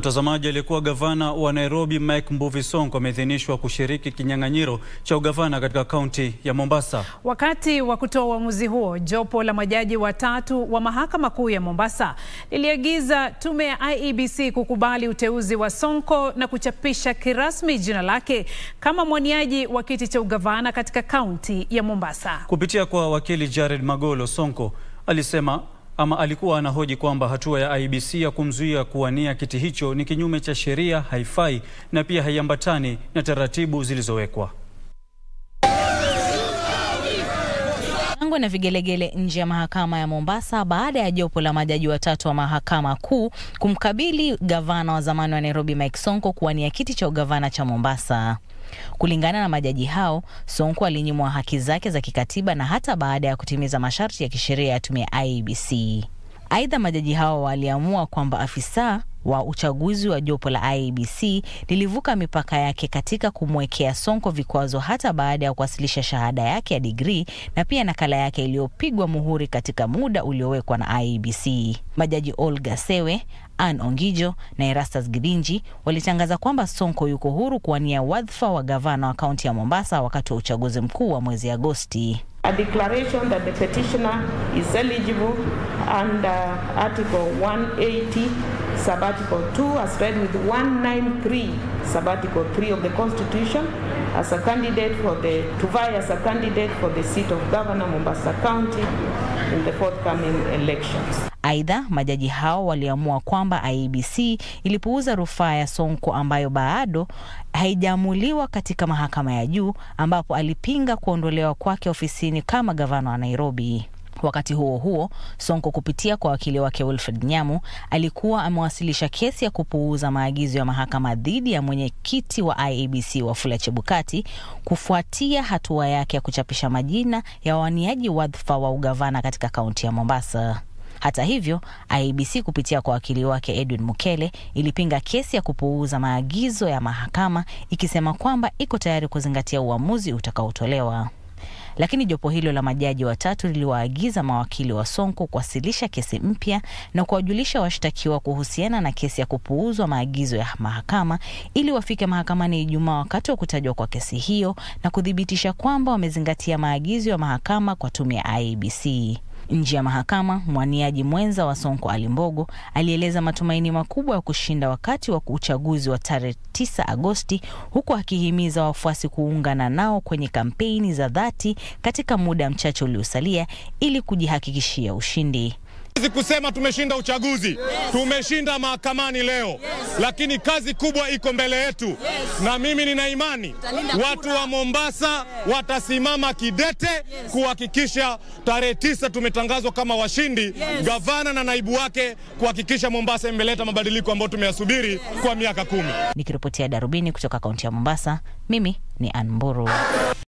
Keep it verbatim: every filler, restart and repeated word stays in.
Mtazamaji, aliyekuwa gavana wa Nairobi Mike Mbuvi Sonko ameidhinishwa kushiriki kinyang'anyiro cha ugavana katika kaunti ya Mombasa. Wakati wa kutoa uamuzi huo, jopo la majaji watatu wa mahakama kuu ya Mombasa liliagiza tume ya I E B C kukubali uteuzi wa Sonko na kuchapisha kirasmi jina lake kama mwaniaji wa kiti cha ugavana katika kaunti ya Mombasa. Kupitia kwa wakili Jared Magolo, Sonko alisema ama alikuwa anahoji kwamba hatua ya I E B C ya kumzuia kuwania kiti hicho ni kinyume cha sheria, haifai na pia haiambatani na taratibu zilizowekwa. Tangu na vigelegele nje ya mahakama ya Mombasa baada ya jopo la majaji watatu wa mahakama kuu kumkabili gavana wa zamani wa Nairobi Mike Sonko kuwania kiti cha ugavana cha Mombasa. Kulingana na majaji hao, Sonko alinyimwa haki zake za kikatiba na hata baada ya kutimiza masharti ya kisheria ya tume ya I E B C. Aidha, majaji hao waliamua kwamba afisa wa uchaguzi wa jopo la I E B C lilivuka mipaka yake katika kumwekea Sonko vikwazo hata baada ya kuwasilisha shahada yake ya degree na pia nakala yake iliyopigwa muhuri katika muda uliowekwa na I E B C. Majaji Olga Sewe, Anne Ongijo na Erastas Gidinji walitangaza kwamba Sonko yuko huru kuwania wadhifa wa gavana wa kaunti ya Mombasa wakati wa uchaguzi mkuu wa mwezi Agosti. A declaration that the petitioner is eligible under Article one eighty Sabbatical two as read with one ninety-three Sabbatical three of the Constitution as a candidate for the to vie as a candidate for the seat of Governor Mombasa County in the forthcoming elections. Aidha, majaji hao waliamua kwamba I E B C ilipuuza rufaa ya Sonko ambayo bado haijaamuliwa katika mahakama ya juu ambapo alipinga kuondolewa kwake ofisini kama gavana wa Nairobi. Wakati huo huo, Sonko kupitia kwa wakili wake Wilfred Nyamu alikuwa amewasilisha kesi ya kupuuza maagizo ya mahakama dhidi ya mwenyekiti wa I E B C Wafula Chebukati kufuatia hatua yake ya kuchapisha majina ya waniaji wadhifa wa ugavana katika kaunti ya Mombasa. Hata hivyo, I E B C kupitia kwa wakili wake Edwin Mukele ilipinga kesi ya kupuuza maagizo ya mahakama ikisema kwamba iko tayari kuzingatia uamuzi utakaotolewa. Lakini jopo hilo la majaji watatu liliwaagiza mawakili wa Sonko kuwasilisha kesi mpya na kuwajulisha washtakiwa kuhusiana na kesi ya kupuuzwa maagizo ya mahakama ili wafike mahakamani Ijumaa wakati wa kutajwa kwa kesi hiyo na kudhibitisha kwamba wamezingatia maagizo ya mahakama kwa tume ya I E B C. Nje ya mahakama, mwaniaji mwenza wa Sonko Alimbogo alieleza matumaini makubwa ya kushinda wakati wa uchaguzi wa tarehe tisa Agosti, huku akihimiza wafuasi kuungana nao kwenye kampeni za dhati katika muda mchache uliosalia ili kujihakikishia ushindi. Sisi kusema tumeshinda uchaguzi, yes. Tumeshinda mahakamani leo, yes. Lakini kazi kubwa iko mbele yetu, yes. Na mimi nina imani watu wa Mombasa watasimama kidete, yes. Kuhakikisha tarehe tisa tumetangazwa kama washindi, yes. Gavana na naibu wake kuhakikisha Mombasa imeleta mabadiliko ambayo tumeyasubiri, yes. Kwa miaka kumi. Nikiripotia Darubini kutoka kaunti ya Mombasa, mimi ni Anne Ongijo.